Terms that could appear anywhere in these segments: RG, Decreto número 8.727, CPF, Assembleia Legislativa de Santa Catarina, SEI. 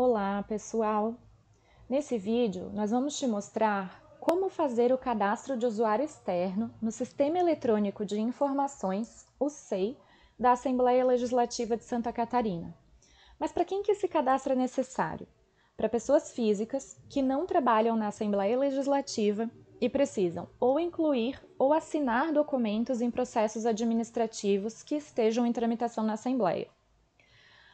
Olá, pessoal! Nesse vídeo, nós vamos te mostrar como fazer o cadastro de usuário externo no Sistema Eletrônico de Informações, o SEI, da Assembleia Legislativa de Santa Catarina. Mas para quem que esse cadastro é necessário? Para pessoas físicas que não trabalham na Assembleia Legislativa e precisam ou incluir ou assinar documentos em processos administrativos que estejam em tramitação na Assembleia.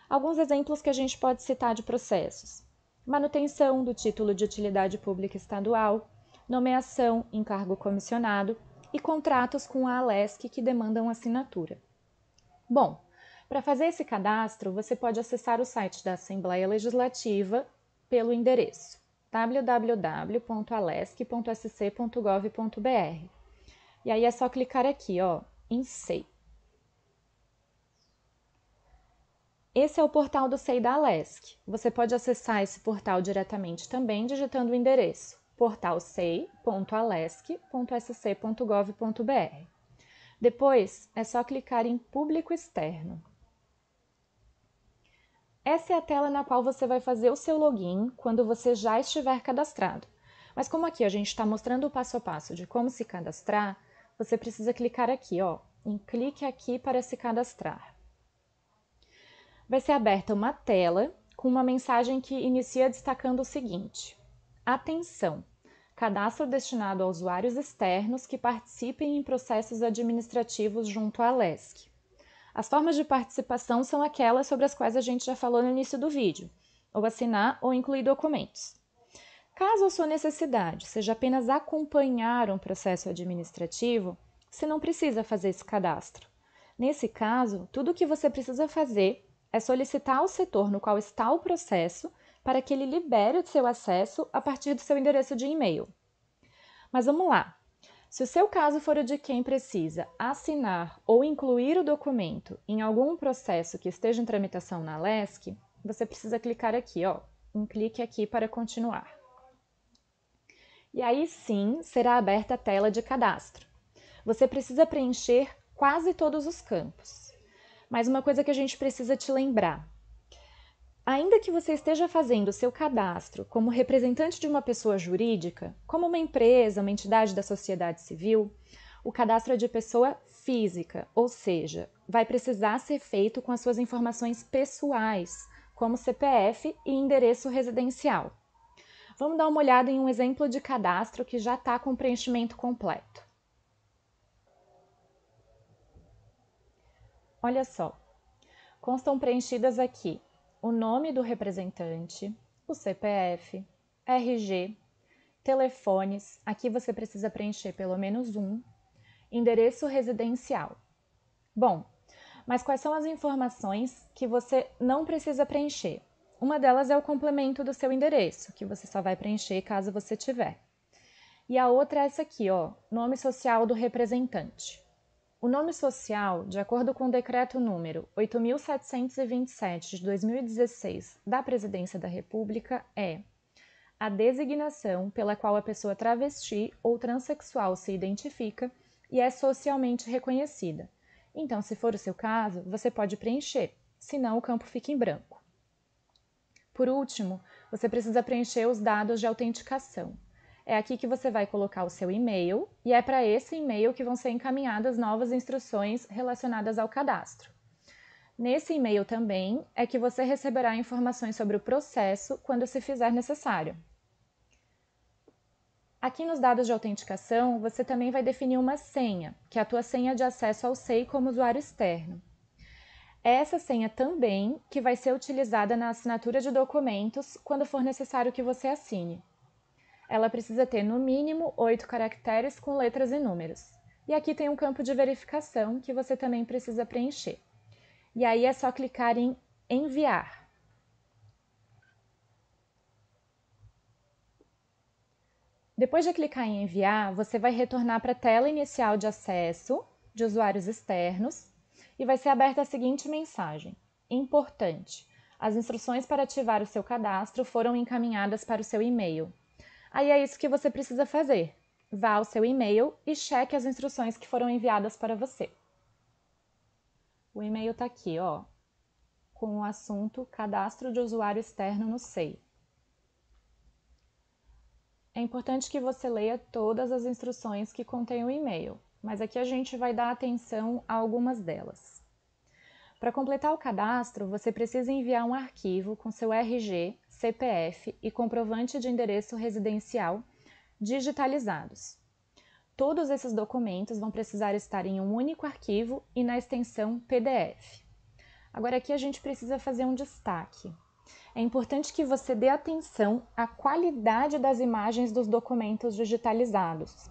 Alguns exemplos que a gente pode citar de processos: manutenção do título de utilidade pública estadual, nomeação em cargo comissionado e contratos com a ALESC que demandam assinatura. Bom, para fazer esse cadastro, você pode acessar o site da Assembleia Legislativa pelo endereço www.alesc.sc.gov.br. E aí é só clicar aqui, ó, em SEI. Esse é o portal do SEI da Alesc. Você pode acessar esse portal diretamente também digitando o endereço portal sei.alesc.sc.gov.br. Depois é só clicar em Público Externo. Essa é a tela na qual você vai fazer o seu login quando você já estiver cadastrado. Mas como aqui a gente está mostrando o passo a passo de como se cadastrar, você precisa clicar aqui, ó, em Clique Aqui para se cadastrar. Vai ser aberta uma tela com uma mensagem que inicia destacando o seguinte: atenção! Cadastro destinado a usuários externos que participem em processos administrativos junto à Alesc. As formas de participação são aquelas sobre as quais a gente já falou no início do vídeo, ou assinar ou incluir documentos. Caso a sua necessidade seja apenas acompanhar um processo administrativo, você não precisa fazer esse cadastro. Nesse caso, tudo o que você precisa fazer é solicitar ao setor no qual está o processo para que ele libere o seu acesso a partir do seu endereço de e-mail. Mas vamos lá! Se o seu caso for o de quem precisa assinar ou incluir o documento em algum processo que esteja em tramitação na Alesc, você precisa clicar aqui, ó, um clique aqui para continuar. E aí sim será aberta a tela de cadastro. Você precisa preencher quase todos os campos. Mas uma coisa que a gente precisa te lembrar: ainda que você esteja fazendo o seu cadastro como representante de uma pessoa jurídica, como uma empresa, uma entidade da sociedade civil, o cadastro é de pessoa física, ou seja, vai precisar ser feito com as suas informações pessoais, como CPF e endereço residencial. Vamos dar uma olhada em um exemplo de cadastro que já está com preenchimento completo. Olha só, constam preenchidas aqui o nome do representante, o CPF, RG, telefones, aqui você precisa preencher pelo menos um, endereço residencial. Bom, mas quais são as informações que você não precisa preencher? Uma delas é o complemento do seu endereço, que você só vai preencher caso você tiver. E a outra é essa aqui, ó, nome social do representante. O nome social, de acordo com o Decreto número 8.727 de 2016 da Presidência da República, é a designação pela qual a pessoa travesti ou transexual se identifica e é socialmente reconhecida. Então, se for o seu caso, você pode preencher, senão o campo fica em branco. Por último, você precisa preencher os dados de autenticação. É aqui que você vai colocar o seu e-mail e é para esse e-mail que vão ser encaminhadas novas instruções relacionadas ao cadastro. Nesse e-mail também é que você receberá informações sobre o processo quando se fizer necessário. Aqui nos dados de autenticação, você também vai definir uma senha, que é a tua senha de acesso ao SEI como usuário externo. É essa senha também que vai ser utilizada na assinatura de documentos quando for necessário que você assine. Ela precisa ter, no mínimo, 8 caracteres com letras e números. E aqui tem um campo de verificação que você também precisa preencher. E aí é só clicar em Enviar. Depois de clicar em Enviar, você vai retornar para a tela inicial de acesso de usuários externos e vai ser aberta a seguinte mensagem: importante, as instruções para ativar o seu cadastro foram encaminhadas para o seu e-mail. Aí é isso que você precisa fazer. Vá ao seu e-mail e cheque as instruções que foram enviadas para você. O e-mail está aqui, ó. com o assunto Cadastro de Usuário Externo no SEI. É importante que você leia todas as instruções que contém o e-mail, mas aqui a gente vai dar atenção a algumas delas. Para completar o cadastro, você precisa enviar um arquivo com seu RG, CPF e comprovante de endereço residencial digitalizados. Todos esses documentos vão precisar estar em um único arquivo e na extensão PDF. Agora aqui a gente precisa fazer um destaque. É importante que você dê atenção à qualidade das imagens dos documentos digitalizados.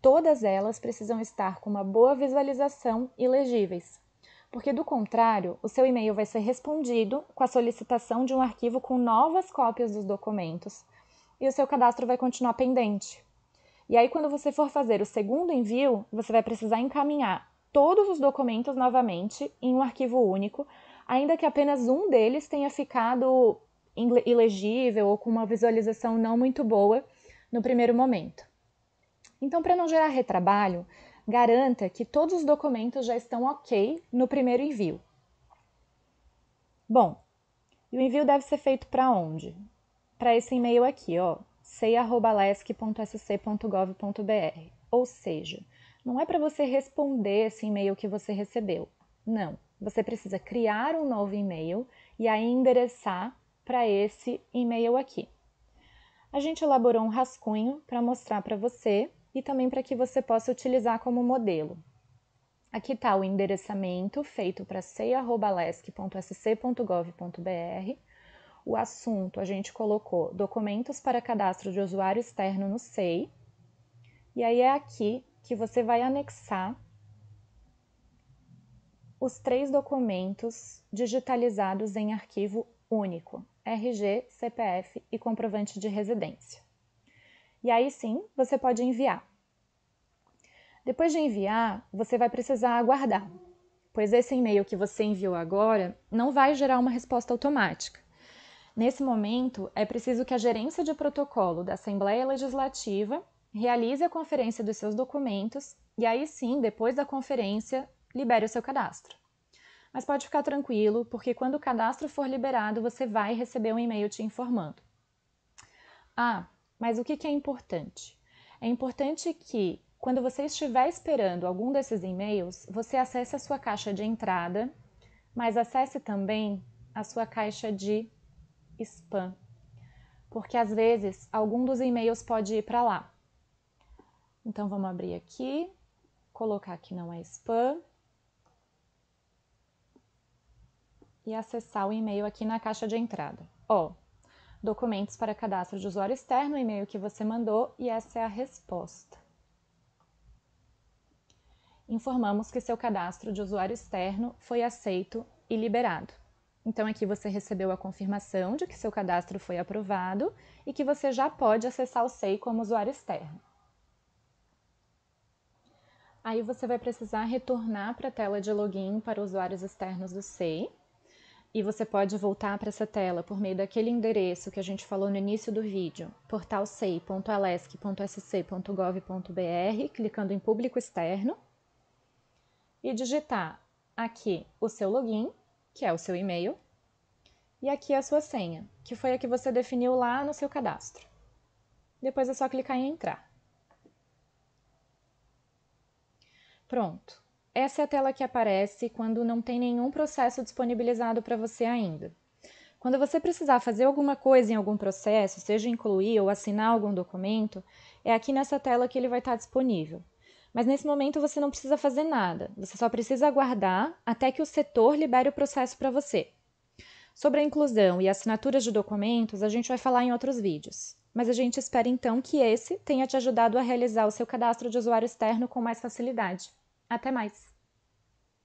Todas elas precisam estar com uma boa visualização e legíveis, porque do contrário, o seu e-mail vai ser respondido com a solicitação de um arquivo com novas cópias dos documentos e o seu cadastro vai continuar pendente. E aí, quando você for fazer o segundo envio, você vai precisar encaminhar todos os documentos novamente em um arquivo único, ainda que apenas um deles tenha ficado ilegível ou com uma visualização não muito boa no primeiro momento. Então, para não gerar retrabalho, garanta que todos os documentos já estão ok no primeiro envio. Bom, e o envio deve ser feito para onde? Para esse e-mail aqui, ó, sei@lesc.sc.gov.br. Ou seja, não é para você responder esse e-mail que você recebeu. Não, você precisa criar um novo e-mail e aí endereçar para esse e-mail aqui. A gente elaborou um rascunho para mostrar para você e também para que você possa utilizar como modelo. Aqui está o endereçamento feito para sei@lesc.sc.gov.br. O assunto a gente colocou documentos para cadastro de usuário externo no SEI. E aí é aqui que você vai anexar os 3 documentos digitalizados em arquivo único, RG, CPF e comprovante de residência. E aí sim, você pode enviar. Depois de enviar, você vai precisar aguardar, pois esse e-mail que você enviou agora não vai gerar uma resposta automática. Nesse momento, é preciso que a gerência de protocolo da Assembleia Legislativa realize a conferência dos seus documentos e aí sim, depois da conferência, libere o seu cadastro. Mas pode ficar tranquilo, porque quando o cadastro for liberado, você vai receber um e-mail te informando. Ah, mas o que é importante? É importante que, quando você estiver esperando algum desses e-mails, você acesse a sua caixa de entrada, mas acesse também a sua caixa de spam, porque às vezes algum dos e-mails pode ir para lá. Então vamos abrir aqui, colocar que não é spam e acessar o e-mail aqui na caixa de entrada. Ó, documentos para cadastro de usuário externo, o e-mail que você mandou e essa é a resposta. Informamos que seu cadastro de usuário externo foi aceito e liberado. Então aqui você recebeu a confirmação de que seu cadastro foi aprovado e que você já pode acessar o SEI como usuário externo. Aí você vai precisar retornar para a tela de login para usuários externos do SEI. E você pode voltar para essa tela por meio daquele endereço que a gente falou no início do vídeo, portalsei.alesc.sc.gov.br, clicando em público externo e digitar aqui o seu login, que é o seu e-mail, e aqui a sua senha, que foi a que você definiu lá no seu cadastro. Depois é só clicar em entrar. Pronto. Essa é a tela que aparece quando não tem nenhum processo disponibilizado para você ainda. Quando você precisar fazer alguma coisa em algum processo, seja incluir ou assinar algum documento, é aqui nessa tela que ele vai estar disponível. Mas nesse momento você não precisa fazer nada, você só precisa aguardar até que o setor libere o processo para você. Sobre a inclusão e assinaturas de documentos, a gente vai falar em outros vídeos. Mas a gente espera então que esse tenha te ajudado a realizar o seu cadastro de usuário externo com mais facilidade. Até mais!